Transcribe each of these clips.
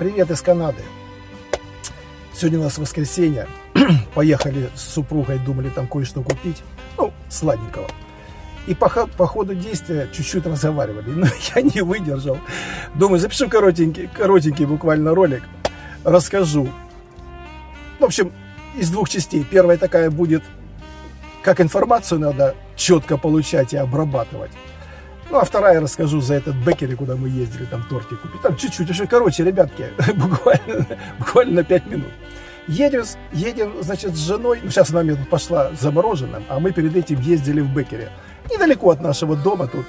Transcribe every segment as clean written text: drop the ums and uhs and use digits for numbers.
Привет из Канады. Сегодня у нас воскресенье. Поехали с супругой, думали там кое-что купить. Ну, сладенького. И по ходу действия чуть-чуть разговаривали. Но я не выдержал. Думаю, запишу коротенький буквально ролик. Расскажу. В общем, из двух частей. Первая такая будет, как информацию надо четко получать и обрабатывать. Ну, а вторая расскажу за этот беккери, куда мы ездили, там тортик купить. Там чуть-чуть еще, короче, ребятки, буквально на 5 минут. Едем, значит, с женой. Ну, сейчас она мне тут пошла замороженным, а мы перед этим ездили в беккери. Недалеко от нашего дома тут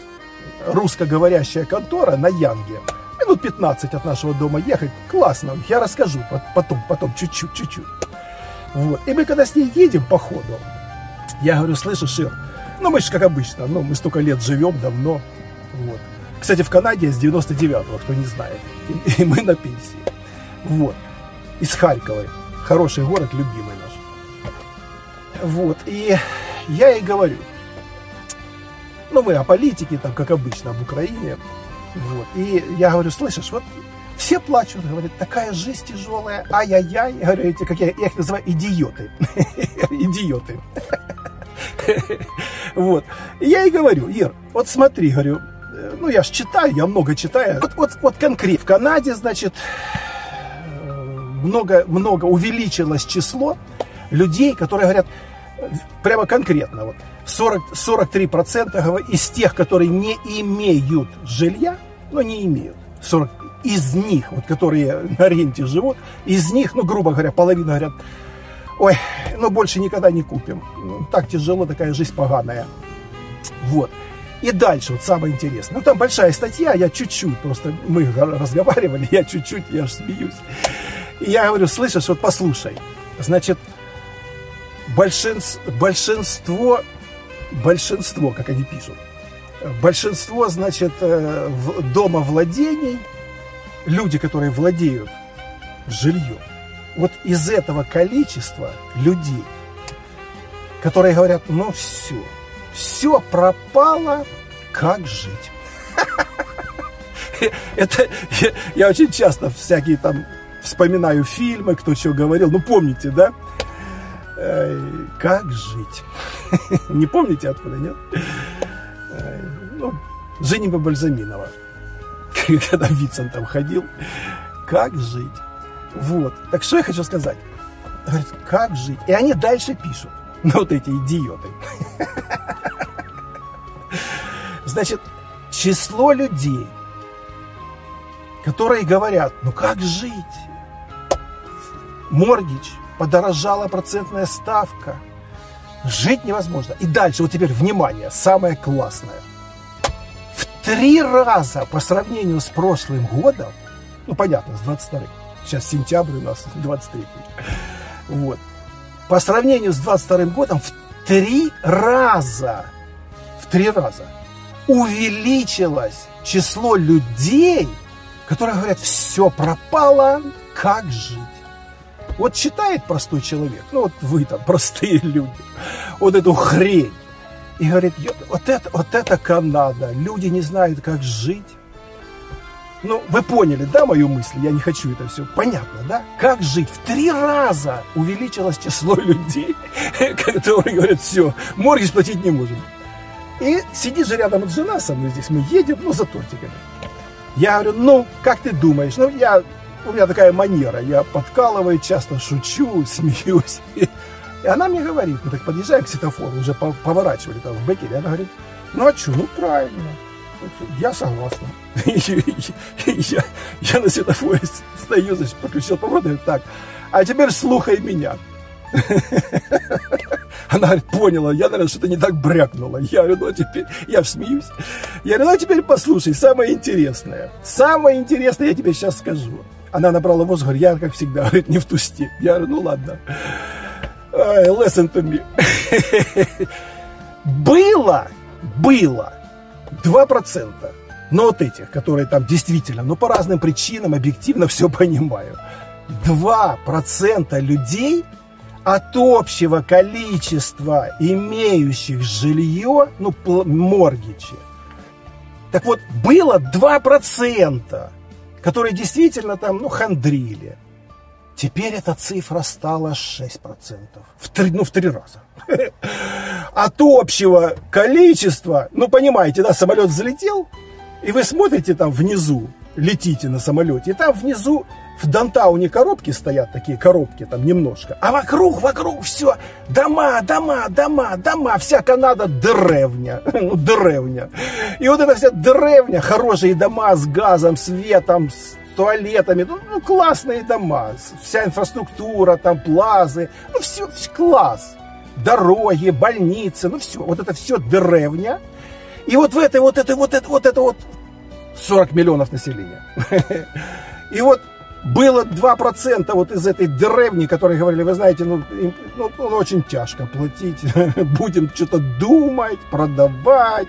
русскоговорящая контора на Янге. Минут 15 от нашего дома ехать. Классно, я расскажу потом, чуть-чуть. Вот. И мы когда с ней едем по ходу, я говорю, слышишь, Ир, ну, мы же, как обычно, ну, мы столько лет живем, давно. Вот. Кстати, в Канаде с 99-го, кто не знает. И мы на пенсии. Вот. Из Харькова. Хороший город, любимый наш. Вот. И я ей говорю. Ну, мы о политике, там, как обычно, об Украине. Вот. И я говорю, слышишь, вот все плачут, говорят, такая жизнь тяжелая, ай-яй-яй. Я говорю, эти, как я их называю, идиоты. Идиоты. Вот. Я и говорю, Ир, вот смотри, говорю, ну я ж читаю, я много читаю. Вот конкретно в Канаде, значит, много увеличилось число людей, которые говорят, прямо конкретно, вот, 43% из тех, которые не имеют жилья, но не имеют, 40, из них, вот, которые на ренте живут, из них, ну, грубо говоря, половина говорят, ой, ну больше никогда не купим. Так тяжело, такая жизнь поганая. Вот. И дальше, вот самое интересное. Ну там большая статья, я чуть-чуть, просто мы разговаривали, я чуть-чуть, я аж смеюсь. И я говорю, слышишь, вот послушай. Значит, большинство, как они пишут, большинство, значит, домовладений, люди, которые владеют жильем, вот из этого количества людей, которые говорят, ну все пропало, как жить? Это я очень часто всякие там вспоминаю фильмы, кто что говорил, ну помните, да? Как жить? Не помните откуда, нет? Ну, Женя Бальзаминова, когда Вицин там ходил, как жить? Вот. Так что я хочу сказать? Говорит, как жить? И они дальше пишут. Ну, вот эти идиоты. Значит, число людей, которые говорят, ну как жить? Моргич, подорожала процентная ставка. Жить невозможно. И дальше, вот теперь, внимание, самое классное. В 3 раза по сравнению с прошлым годом, ну, понятно, с 22-м. Сейчас сентябрь у нас 23-й. Вот. По сравнению с 22-м годом в три раза увеличилось число людей, которые говорят, все пропало, как жить? Вот читает простой человек, ну вот вы там, простые люди, вот эту хрень. И говорит, вот это Канада, люди не знают, как жить. Ну, вы поняли, да, мою мысль? Я не хочу это все. Понятно, да? Как жить? В 3 раза увеличилось число людей, которые говорят, все, моргич платить не можем. И сидит же рядом вот жена со мной здесь, мы едем, ну, за тортиками. Я говорю, ну, как ты думаешь? Ну, у меня такая манера, я подкалываю, часто шучу, смеюсь. И она мне говорит, ну, так подъезжаем к светофору, уже поворачивали там в бекере, она говорит, ну, а что, ну, правильно. Я согласна. Я на светофоре стою, значит, подключил поворот, говорит, так, а теперь слухай меня. Она говорит, поняла, я, наверное, что-то не так брякнула. Я говорю, ну, теперь, я смеюсь. Я говорю, ну, теперь послушай, самое интересное я тебе сейчас скажу. Она набрала воздух, говорит, я, как всегда, говорит, не в ту степь. Я говорю, ну, ладно. Listen to me. Было 2%, но от этих, которые там действительно, но по разным причинам, объективно все понимаю, 2% людей от общего количества имеющих жилье, ну, моргичи. Так вот, было 2%, которые действительно там, ну, хандрили. Теперь эта цифра стала 6%. В три раза. От общего количества, ну, понимаете, да, самолет взлетел, и вы смотрите там внизу, летите на самолете, и там внизу в даунтауне коробки стоят, такие коробки там немножко, а вокруг все, дома, вся Канада деревня, ну, деревня. И вот эта вся деревня, хорошие дома с газом, светом, с туалетами, ну, классные дома, вся инфраструктура, там плазы, ну, все класс, дороги, больницы, ну, все, вот это все деревня. И вот в этой, вот 40 миллионов населения. И вот было 2% вот из этой деревни, которые говорили, вы знаете, ну очень тяжко платить, будем что-то думать, продавать.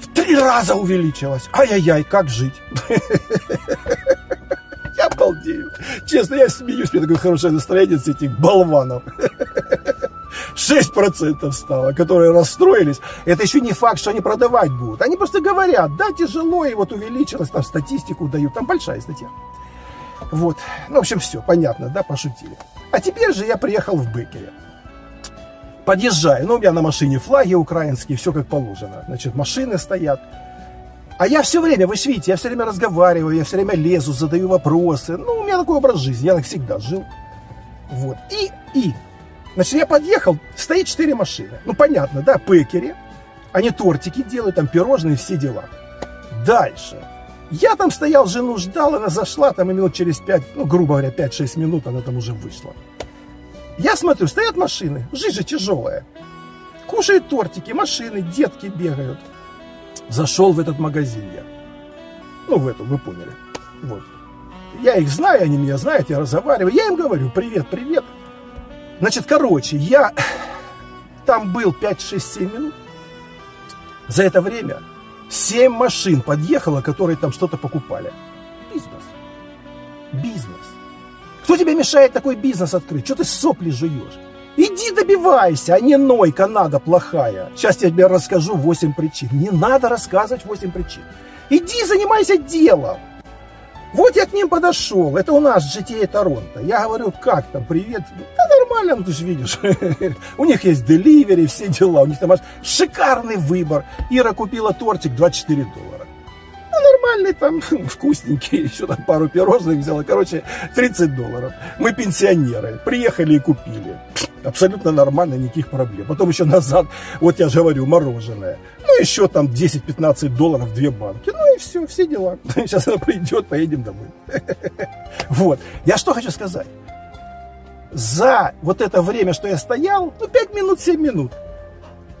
В 3 раза увеличилось. Ай-яй-яй, как жить? Я балдею. Честно, я смеюсь, у меня такое хорошее настроение с этих болванов. 6% стало, которые расстроились. Это еще не факт, что они продавать будут. Они просто говорят, да, тяжело, и вот увеличилось, там статистику дают, там большая статья. Вот, ну, в общем, все, понятно, да, пошутили. А теперь же я приехал в Беккере. Подъезжаю, ну, у меня на машине флаги украинские, все как положено. Значит, машины стоят. А я все время, вы же видите, я все время разговариваю, я все время лезу, задаю вопросы. Ну, у меня такой образ жизни, я так всегда жил. Вот, Значит, я подъехал, стоит 4 машины. Ну, понятно, да, пекари. Они тортики делают, там пирожные, все дела. Дальше. Я там стоял, жену ждал, она зашла, там и минут через 5, ну, грубо говоря, 5-6 минут она там уже вышла. Я смотрю, стоят машины, жижа тяжелая. Кушают тортики, машины, детки бегают. Зашел в этот магазин я. Ну, в эту, вы поняли. Вот. Я их знаю, они меня знают, я разговариваю. Я им говорю, привет, привет. Значит, короче, я там был 5-6-7 минут. За это время 7 машин подъехало, которые там что-то покупали. Бизнес. Кто тебе мешает такой бизнес открыть? Что ты сопли жуешь? Иди добивайся, а не ной, Канада плохая. Сейчас я тебе расскажу 8 причин. Не надо рассказывать 8 причин. Иди занимайся делом. Вот я к ним подошел, это у нас GTA Toronto. Я говорю, как там, привет? Да нормально, ну ты же видишь. У них есть деливери, все дела, у них там шикарный выбор. Ира купила тортик $24. Ну нормальный там, вкусненький, еще там пару пирожных взяла, короче, $30. Мы пенсионеры, приехали и купили. Абсолютно нормально, никаких проблем. Потом еще назад, вот я же говорю, мороженое. Ну, еще там $10-15 2 банки. Ну и все, все дела. Сейчас она придет, поедем домой. Вот. Я что хочу сказать. За вот это время, что я стоял, ну, 5 минут, 7 минут.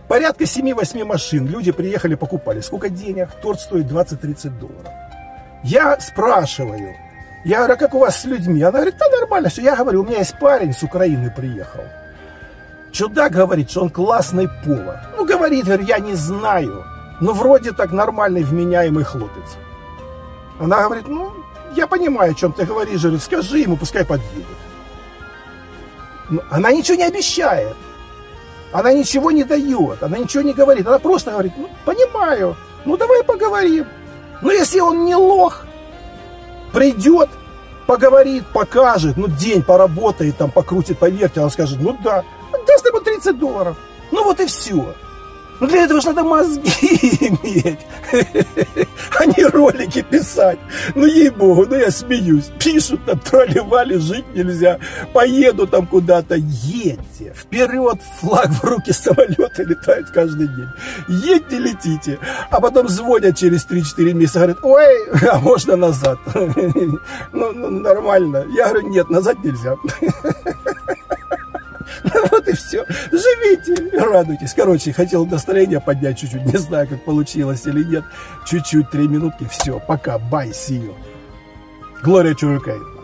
Порядка 7-8 машин. Люди приехали, покупали. Сколько денег? Торт стоит $20-30. Я спрашиваю. Я говорю, а как у вас с людьми? Она говорит, да нормально. Все. Я говорю, у меня есть парень с Украины приехал. Чудак говорит, что он классный повар. Ну, говорит, я не знаю. Но вроде так нормальный, вменяемый хлопец. Она говорит, ну, я понимаю, о чем ты говоришь. Говорит, скажи ему, пускай подъедет. Но она ничего не обещает. Она ничего не дает. Она ничего не говорит. Она просто говорит, ну, понимаю. Ну, давай поговорим. Но если он не лох, придет, поговорит, покажет, ну, день поработает, там, покрутит, поверьте, она скажет, ну, да. Даст ему $30. Ну вот и все. Но для этого же надо мозги иметь, а не ролики писать. Ну ей-богу, ну я смеюсь. Пишут там, тролливали, жить нельзя. Поеду там куда-то. Едьте. Вперед, флаг в руки, самолеты летают каждый день. Едьте, летите. А потом звонят через 3-4 месяца, говорят, ой, а можно назад? Ну нормально. Я говорю, нет, назад нельзя. Вот и все. Живите и радуйтесь. Короче, хотел настроение поднять чуть-чуть. Не знаю, как получилось или нет. Чуть-чуть, 3 минутки. Все, пока. Бай, see you. Глория Чурукай.